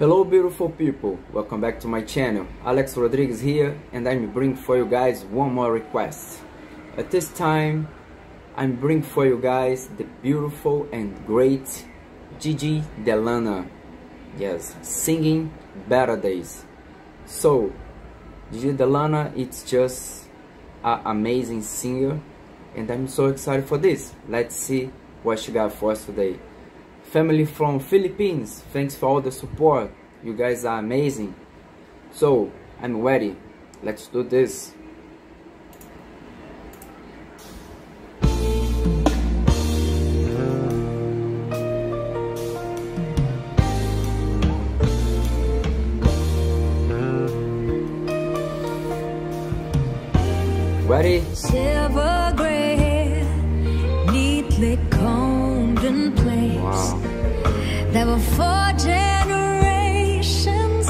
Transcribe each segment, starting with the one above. Hello beautiful people, welcome back to my channel. Alex Rodriguez here, and I'm bringing for you guys one more request. At this time, I'm bringing for you guys the beautiful and great Gigi Delana, yes, singing Better Days. So, Gigi Delana is just an amazing singer, and I'm so excited for this. Let's see what she got for us today. Family from Philippines, thanks for all the support. You guys are amazing. So, I'm ready. Let's do this. Ready? Silver gray hair, neatly combed and placed. Wow. There were 4 generations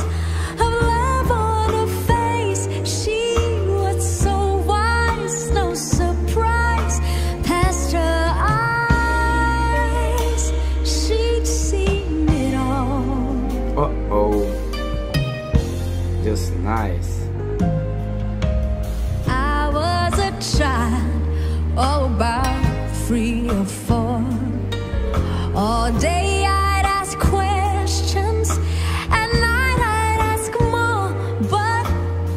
of love on her face. She was so wise, no surprise. Past her eyes, she'd seen it all. Uh-oh. Just nice. Child, oh, about 3 or 4. All day I'd ask questions, and night I'd ask more. But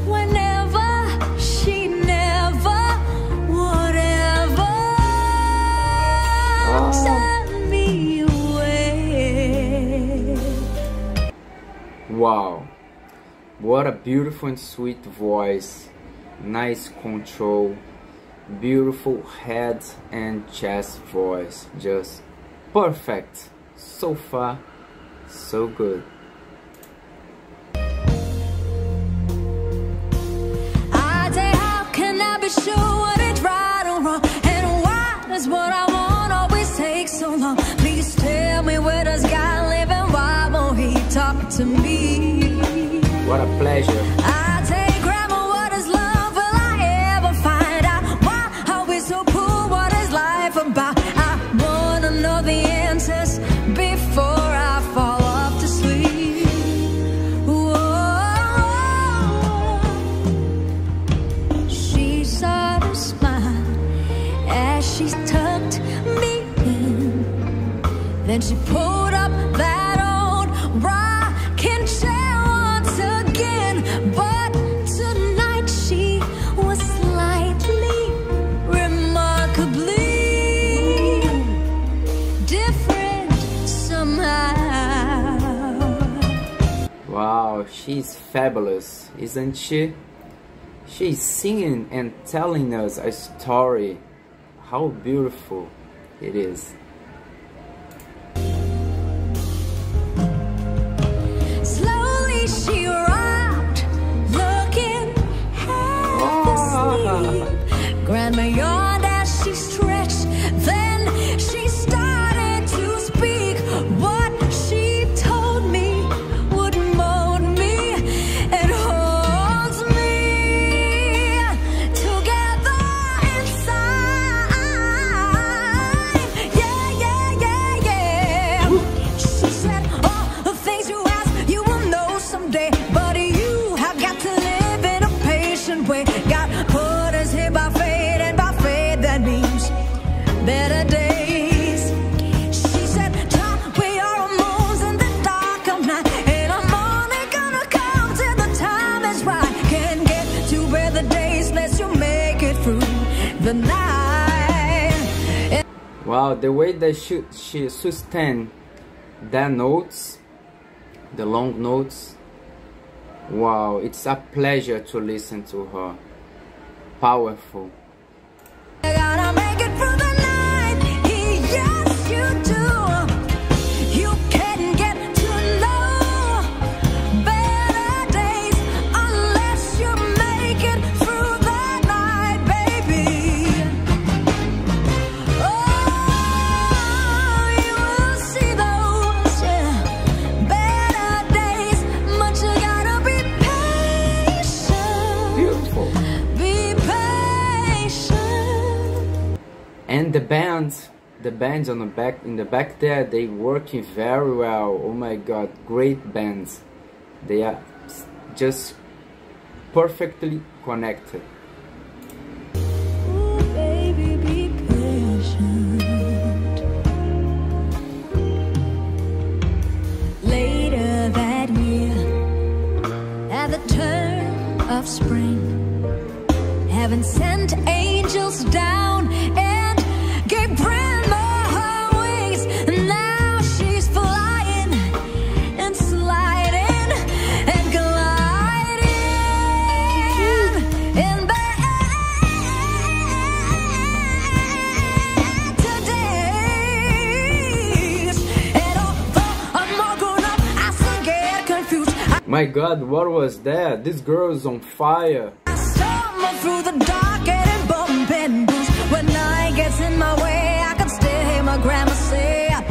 whenever, she never would ever turn me away. Wow, what a beautiful and sweet voice. Nice control. Beautiful head and chest voice, just perfect. So far, so good. I say, how can I be sure what is right or wrong? And why does what I want always take so long? Please tell me where does God live and why won't He talk to me? What a pleasure. I say, she's tucked me in, then she pulled up that old rocking chair once again. But tonight she was slightly, remarkably different somehow. Wow, she's fabulous, isn't she? She's singing and telling us a story. How beautiful it is. Slowly she rocked, looking half asleep. Grandma yawned as she stretched, then she started to speak. What she told me would mold me and holds me together inside. Better days. She said, we are moons in the dark of night, and I'm only gonna come till the time is right. Can't get to better days unless you make it through the night. Wow, the way that she sustained the notes, the long notes. Wow, it's a pleasure to listen to her. Powerful. Be patient. The bands on the back, in the back there, they working very well. Oh my god, great bands. They are just perfectly connected. Of spring, heaven sent angels down and gave Grandma her wings, and now she's flying and sliding and gliding in better days. And although I'm all grown up, I still get confused. My god, what was that? This girl is on fire. I stumble through the dark and bump and boost. When night gets in my way, I can still hear my grandma say, I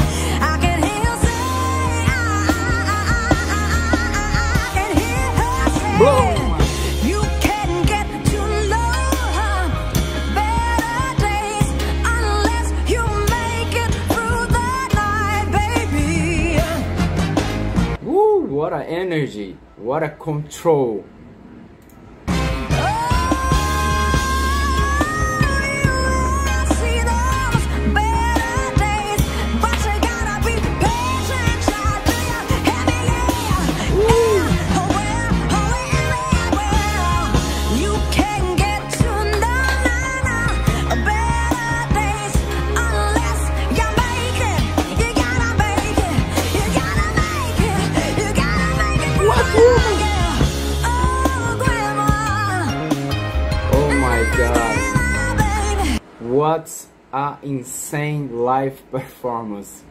can hear her say, you can get to know better days unless you make it through the night, baby. Woo, what an energy. What a control. What an insane live performance.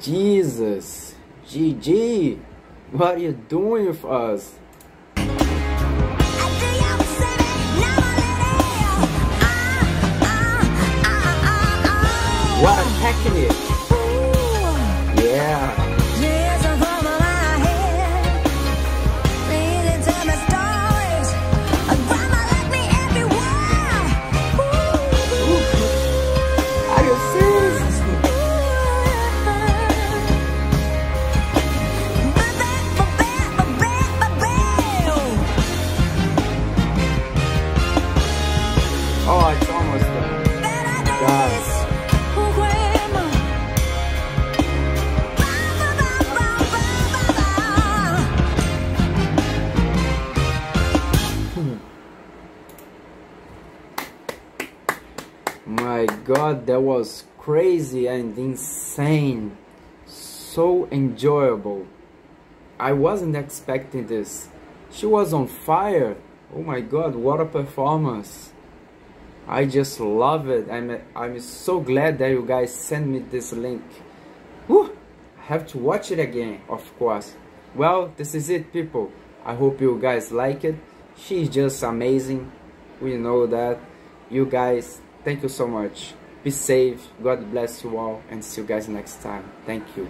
Jesus, Gigi, what are you doing with us? What a technique. Yeah. My god, that was crazy and insane. So enjoyable. I wasn't expecting this. She was on fire. Oh my god, what a performance. I just love it. I'm so glad that you guys sent me this link. Whew, I have to watch it again, of course. Well, this is it, people. I hope you guys like it. She's just amazing. We know that. You guys, thank you so much. Be safe. God bless you all. And see you guys next time. Thank you.